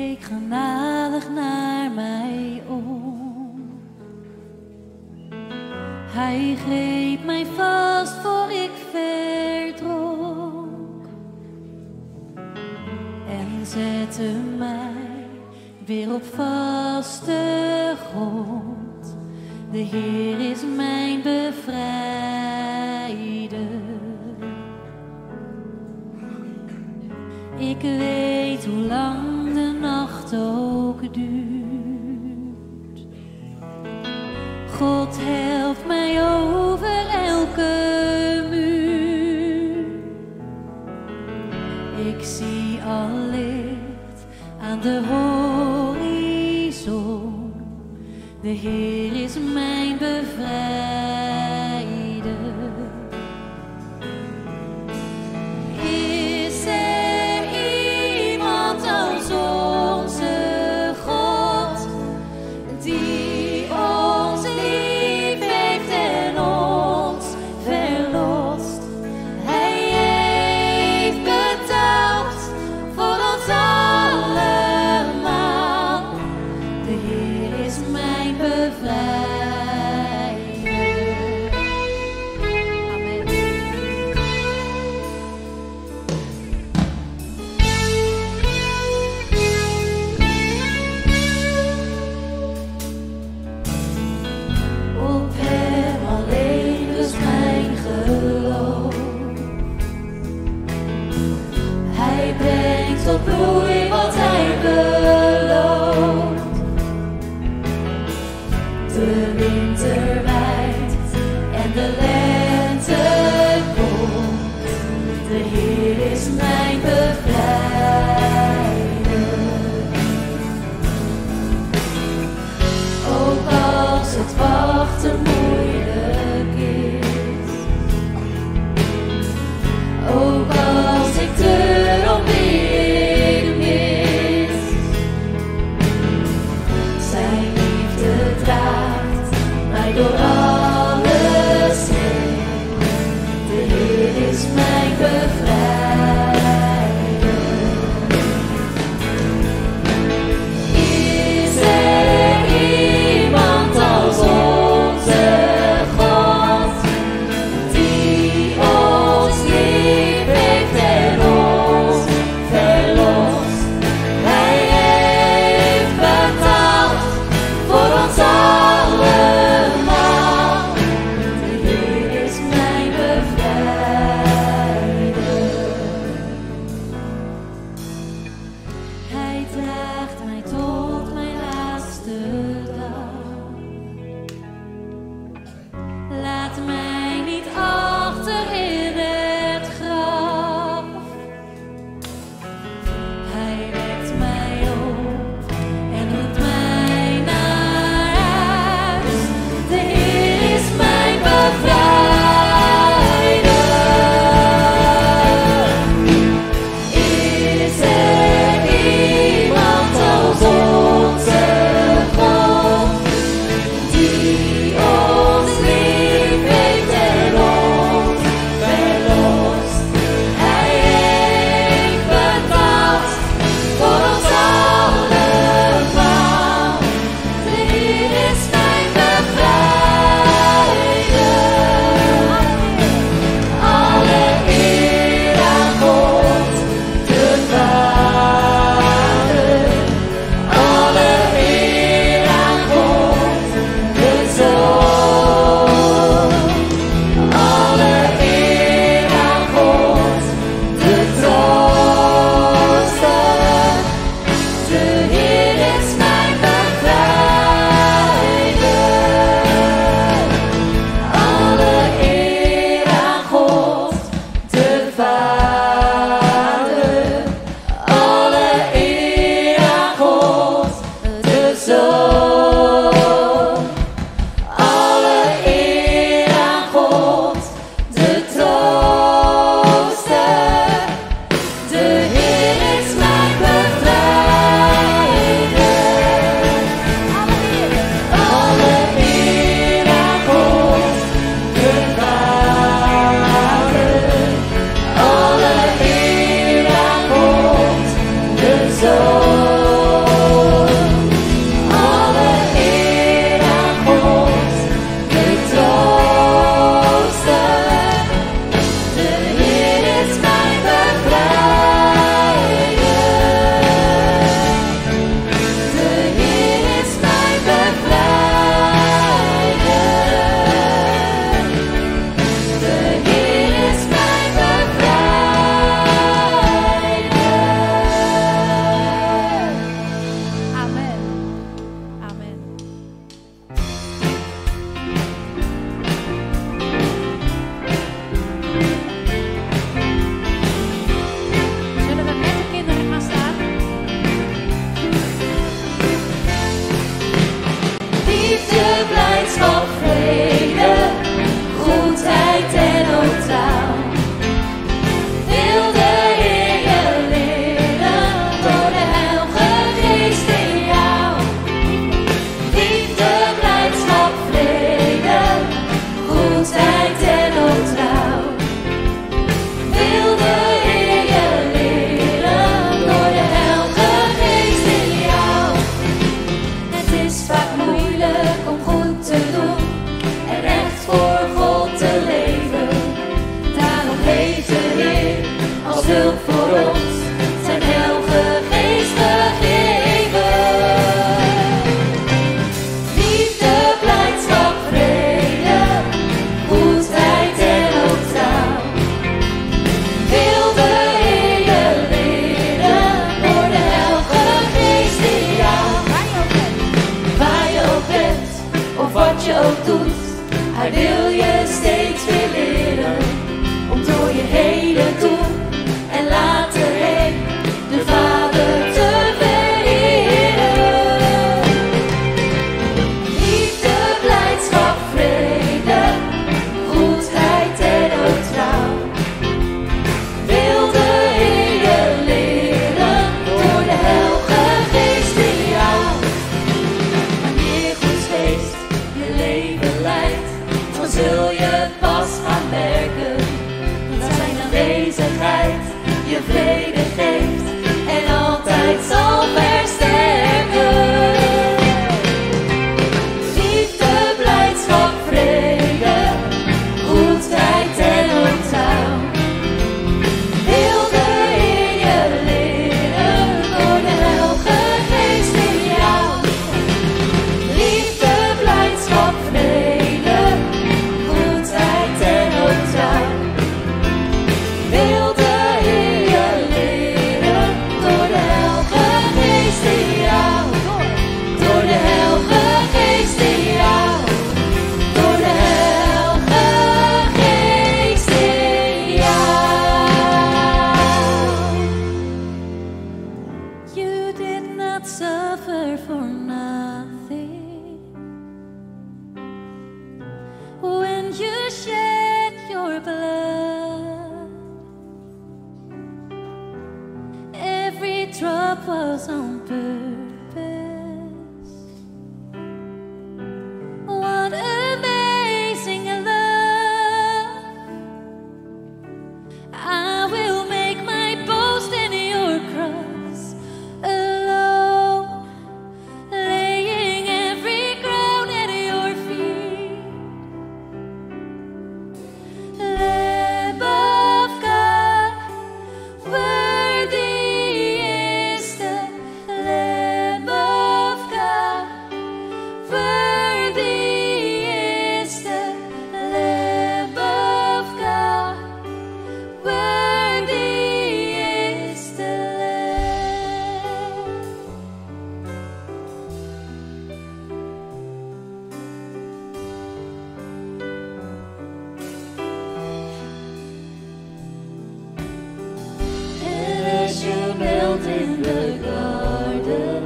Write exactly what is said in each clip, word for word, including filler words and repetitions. keek genadig naar mij om. Hij greep mij vast voor ik verdronk en zette mij weer op vaste grond. De Heer is mijn bevrijder. Ik weet hoe lang de nacht ook duurt. God helpt mij over elke muur. Ik zie al licht aan de horizon. De Heer is mijn bevrijder. De Heer is mijn bevrijder. not suffer for nothing. When you shed your blood, every drop was on purpose. What amazing love. I will make my boast in your cross. In the garden,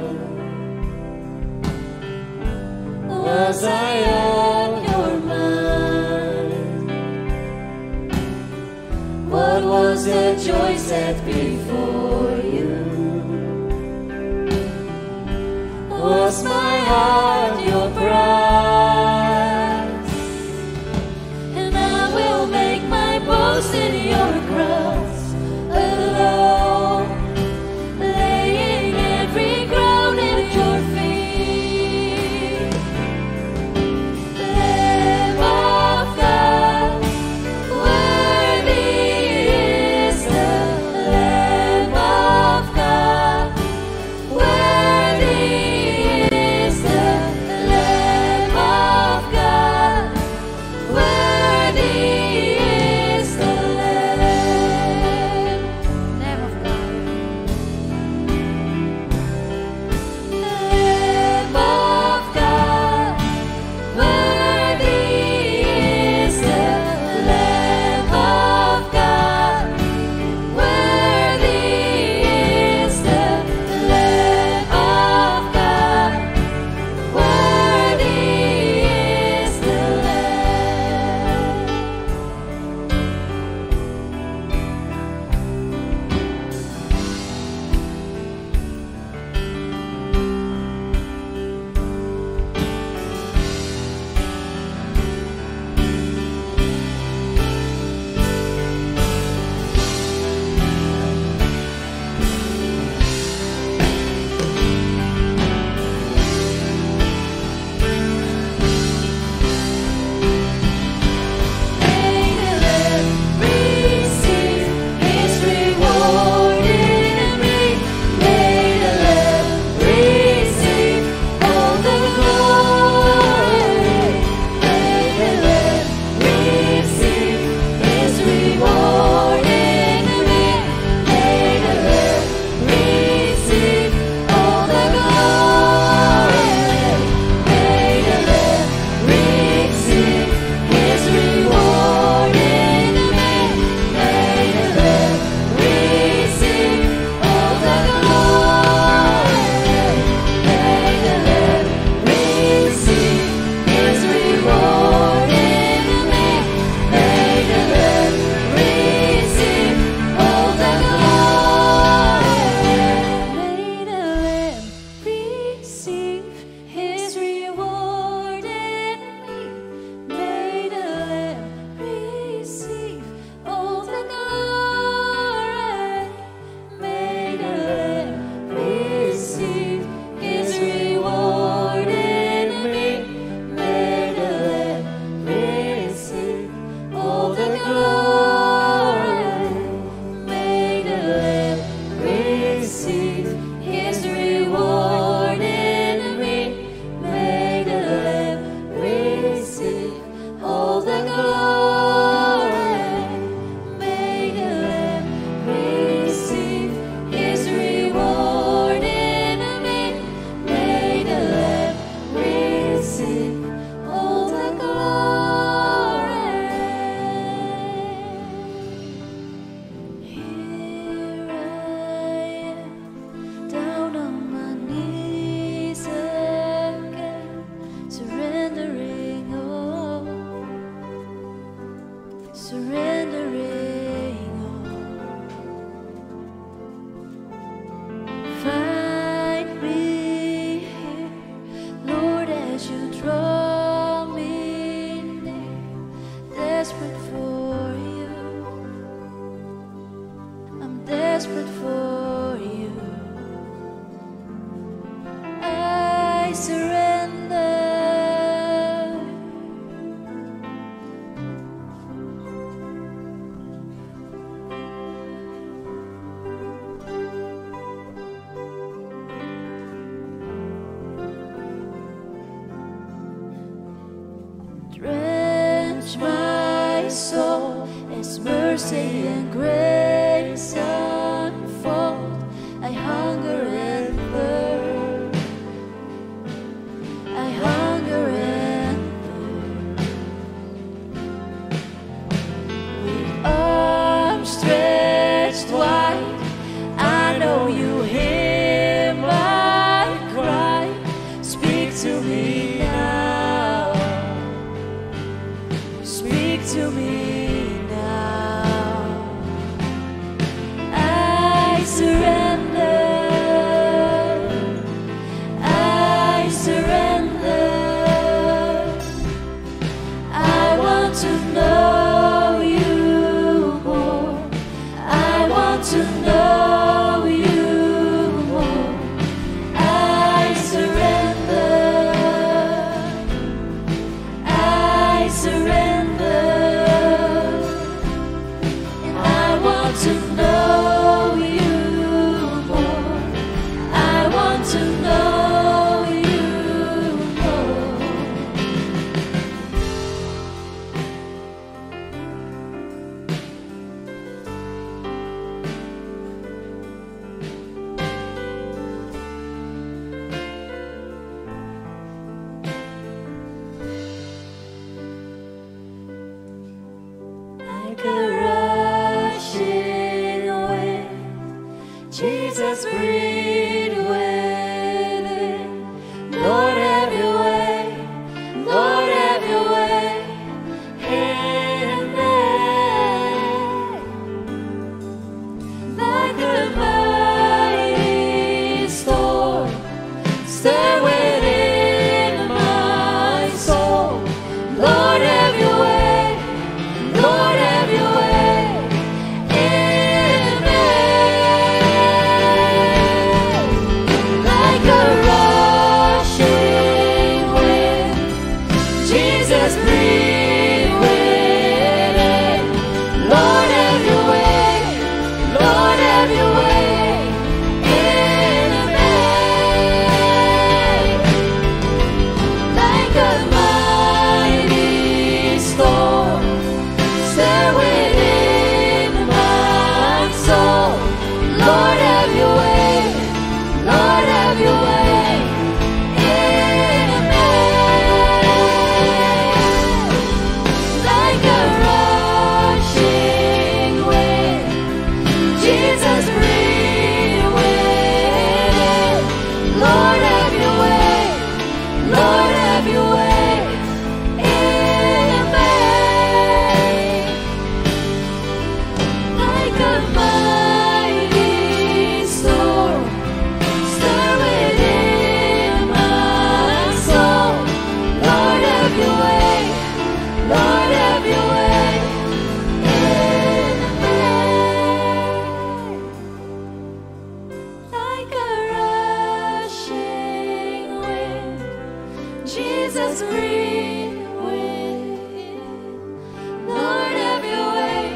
was I on your mind? What was the joy set before you? Was my heart your prize? And I will make my boast in your cross alone. Yeah. mercy and grace unfold. I hunger and burn. I hunger and burn. With arms stretched wide, I know you hear my cry. Speak to me now. Speak to me. Jesus, breathe with it. Lord, have your way. Lord, have your way. And then, like a mighty storm, stir within my soul. Lord, have your way. Lord, have your way. Jesus, breathe with it. Lord, have your way.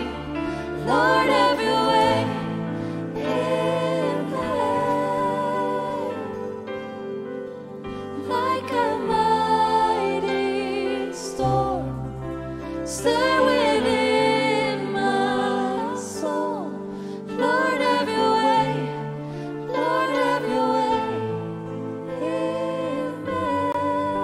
Lord, have your way. Amen. Like a mighty storm, stir within my soul. Lord, have your way. Lord, have your way.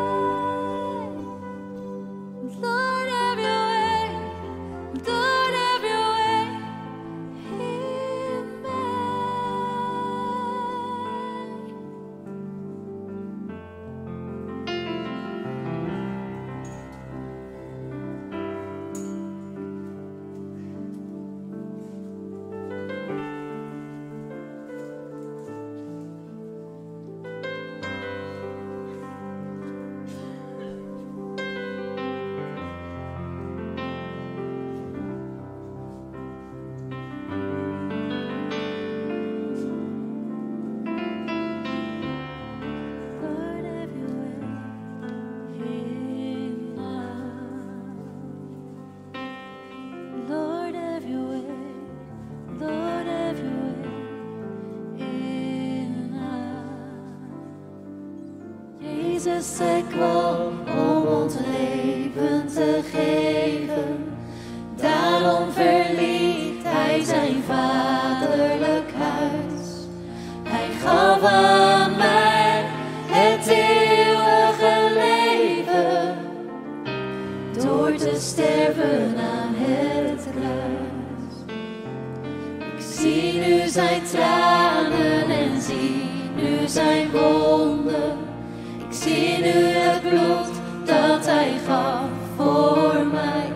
Jezus, ik kwam om ons leven te geven, daarom verlies. zijn tranen en zie nu zijn wonden. Ik zie nu het bloed dat hij gaf voor mij.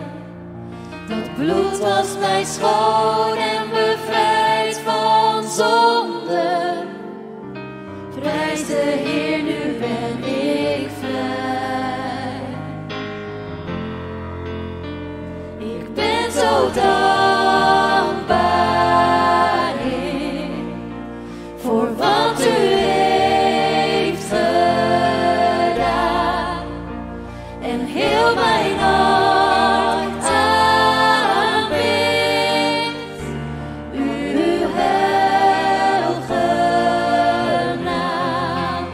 Dat bloed was mij schoon en bevrijd van zonde. Prijs de Heer, nu ben ik vrij. Ik ben zo dankbaar, Heer, voor wat u heeft gedaan. En heel mijn hart aanbidt uw heilige naam.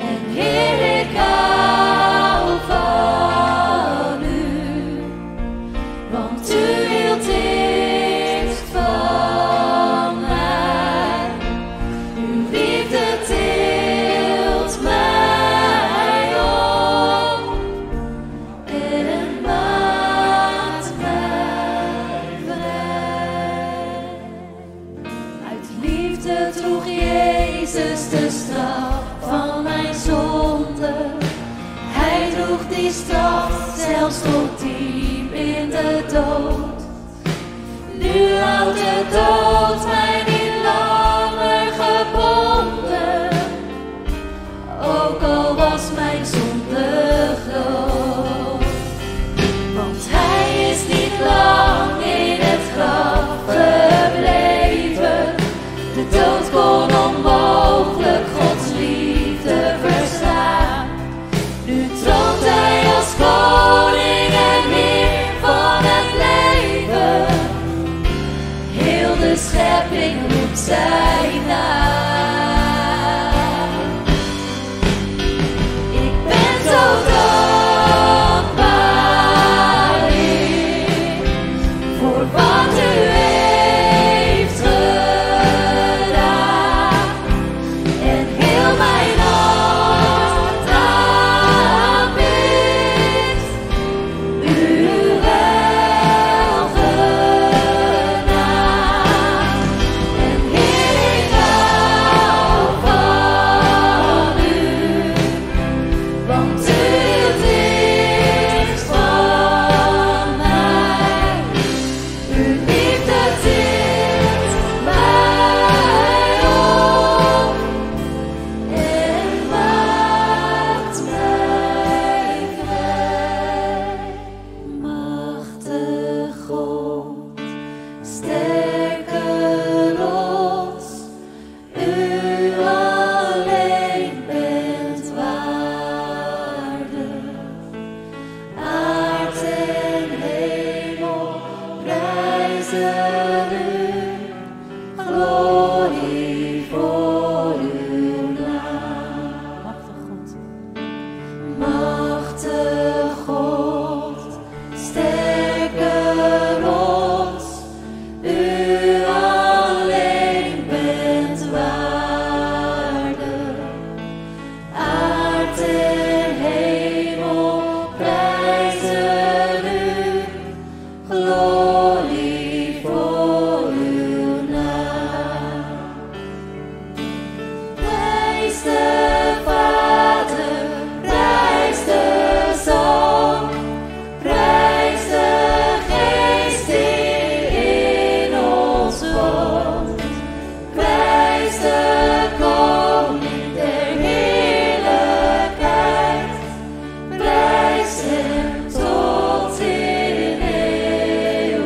En Heer, ik hou van u, want u hield dicht van mij. Uw liefde tilt mij op en maakt mij vrij. Uit liefde droeg Jezus de straf van mijn zonde. Hij droeg die straf zelfs tot diep in de dood. Nu houdt de dood mij niet langer gebonden, ook al was mijn zonde groot. Want hij is niet lang in het graf gebleven. De dood kon onmogelijk Gods liefde verstaan. Nu troont hij als koning en heer van het leven. Heel de schepping roept zijn naam. Ik ben zo dankbaar, Heer, voor wat u heeft gedaan. En heel mijn hart aanbidt uw heilige naam. En Heer, ik hou van u, want u hield dicht van mij. Uw liefde tilt mij op en maakt mij vrij. Machtige God, sterke rots, u alleen bent waardig. Aard en hemel prijzen u, glorie voor uw naam. Machtige God, sterke rots, u alleen bent waardig. Aard en hemel prijzen u, glorie voor uw naam. Prijs de Vader, prijs de Zoon, prijs de Geest die in ons woont. Prijs de Koning der heerlijkheid, prijs hem tot in eeuwigheid.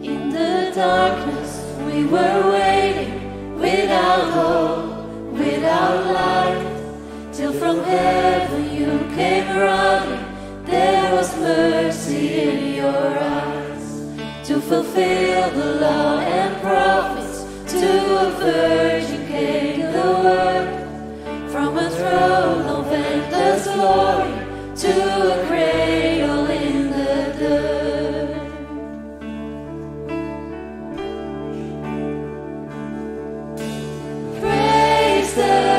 In the darkness we were waiting, without hope, without light, till from heaven you came running. There was mercy in your eyes, to fulfill the law and prophets. To a virgin came the word, from a throne of endless glory, to a cradle in the dirt. Praise the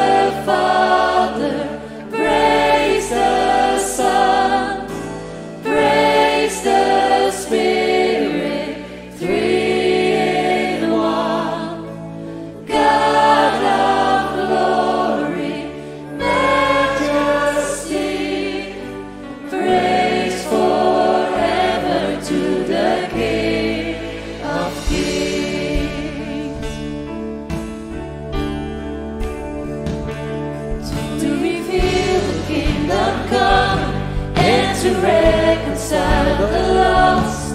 to reconcile the lost,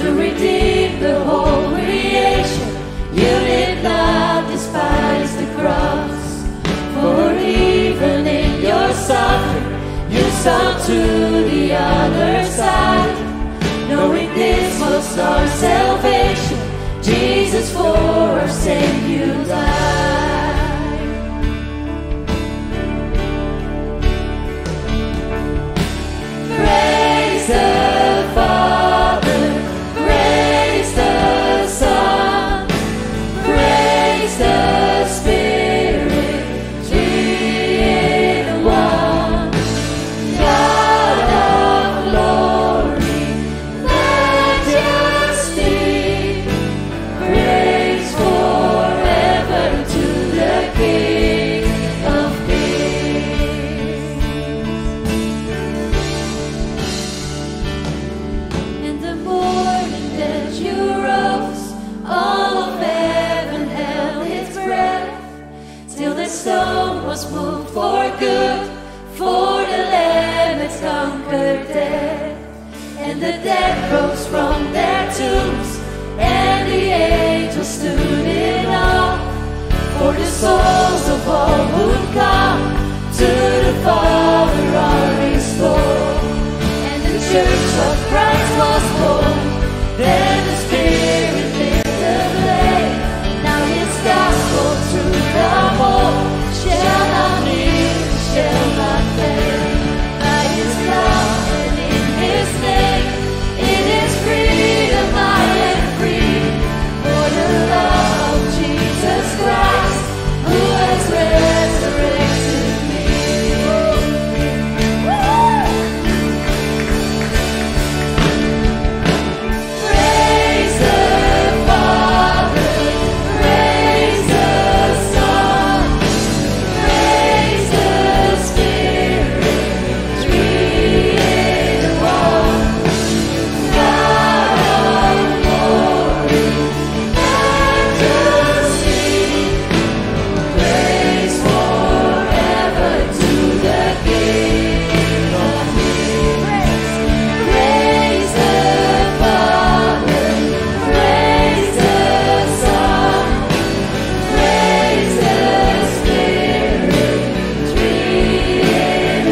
to redeem the whole creation. You did not despise the cross, for even in your suffering you saw to the other side. Knowing this was our salvation, Jesus for our sin you died. Praise the Father, praise the Son, praise the Spirit, three in one. God of glory, majesty, praise forever to the King of Kings. Stone was moved for good, for the Lamb has conquered death, and the dead rose from their tombs, and the angels stood in awe, for the souls of all who come to the Father are restored. And the Church of Christ was born, then the Spirit lit the flame. Now His gospel to the whole shall not live, shall not fail. By His love and in His name, in His freedom I am free. For the love of Jesus Christ, who has resurrected me. Praise the Father, praise the Son, praise the Spirit, three in one. God of glory, majesty, praise forever to the King of Kings. Praise the Father, praise the Son, praise the Spirit, three in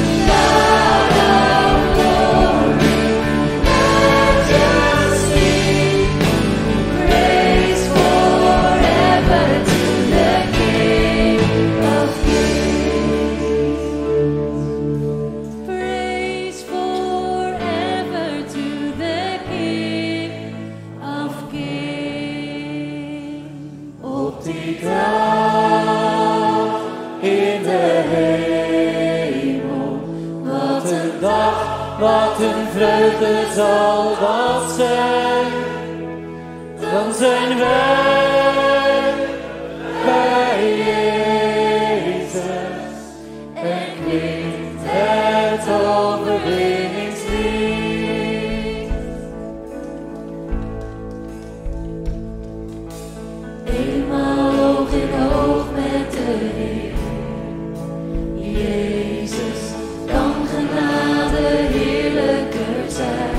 one. God of glory, majesty, praise forever to the King of Kings. Praise forever to the King of Kings. Op die dag in de hemel, wat een dag, wat een vreugde zal dat zijn. Dan zijn wij bij Jezus en klinkt het overwinningslied. Eenmaal oog in oog met de Heer, Jezus, kan genade heerlijker zijn.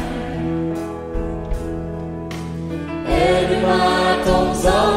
En u maakt ons al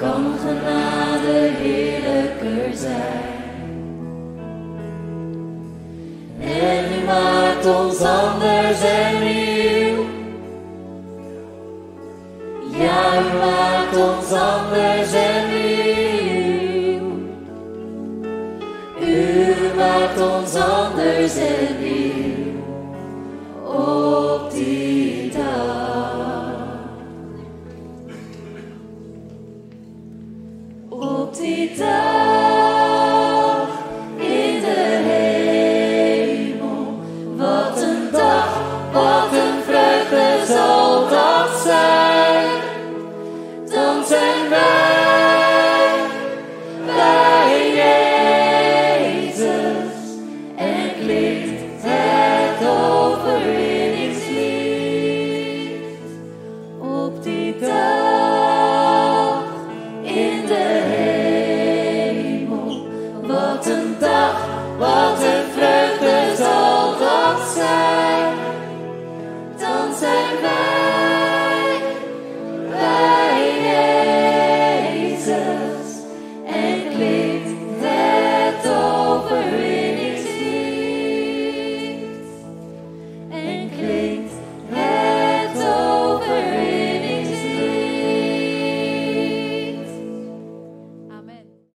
Kan genade heerlijker zijn. En u maakt ons anders en nieuw. Ja, u maakt ons anders en nieuw. U maakt ons anders en nieuw. Op die dag. It's